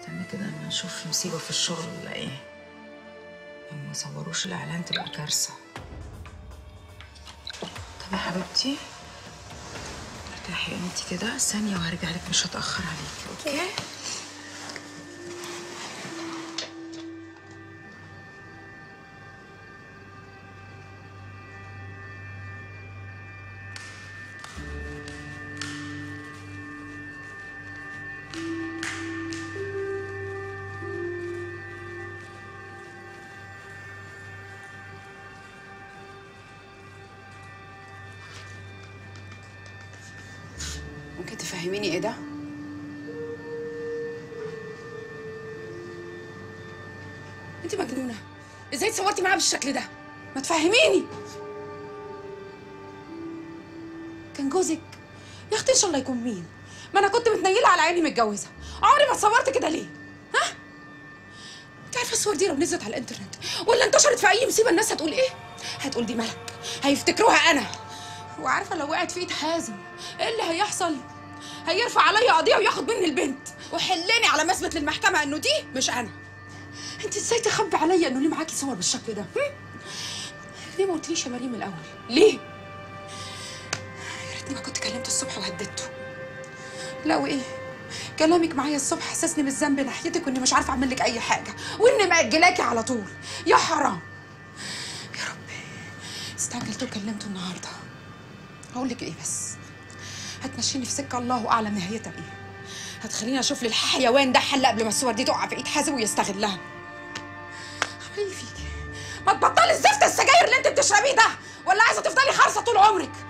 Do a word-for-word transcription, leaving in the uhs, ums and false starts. استنى كده اما اشوف مصيبه في الشغل ولا ايه. لو ما صوروش الاعلان تبقى كارثه. طب يا حبيبتي ارتاحي انتي كده ثانيه وهرجع لك، مش هتاخر عليكي. اوكي ممكن تفهميني ايه ده؟ انت مجنونه، ازاي اتصورتي معاها بالشكل ده؟ ما تفهميني. كان جوزك يا اختي ان شاء الله يكون مين؟ ما انا كنت متنيله على عيني متجوزه، عمري ما اتصورت كده ليه؟ ها؟ انت عارفه الصور دي لو نزلت على الانترنت ولا انتشرت في اي مصيبه الناس هتقول ايه؟ هتقول دي ملك، هيفتكروها انا. وعارفه لو وقعت في ايد حازم ايه اللي هيحصل؟ هيرفع عليا قضيه وياخد مني البنت وحلني على مسبت للمحكمه انه دي مش انا. انت ازاي تخبي عليا انه ليه معاكي صور بالشكل ده؟ ليه ما قلتليش يا مريم من الاول؟ ليه؟ يا ريتني ما كنت كلمته الصبح وهددته. لا وايه؟ كلامك معايا الصبح حسسني بالذنب ناحيتك واني مش عارفه اعمل لك اي حاجه واني ماجلاكي على طول. يا حرام يا ربي، استعجلت وكلمته النهارده. هقول لك ايه بس، هتمشيني في سكه الله اعلم نهايتها ايه، هتخليني اشوف لي الحيوان ده حل قبل ما الصور دي تقع في ايد حازم ويستغلها. عملي ايه فيكي؟ ما تبطلي الزفت السجاير اللي انت بتشربيه ده، ولا عايزه تفضلي خارصه طول عمرك؟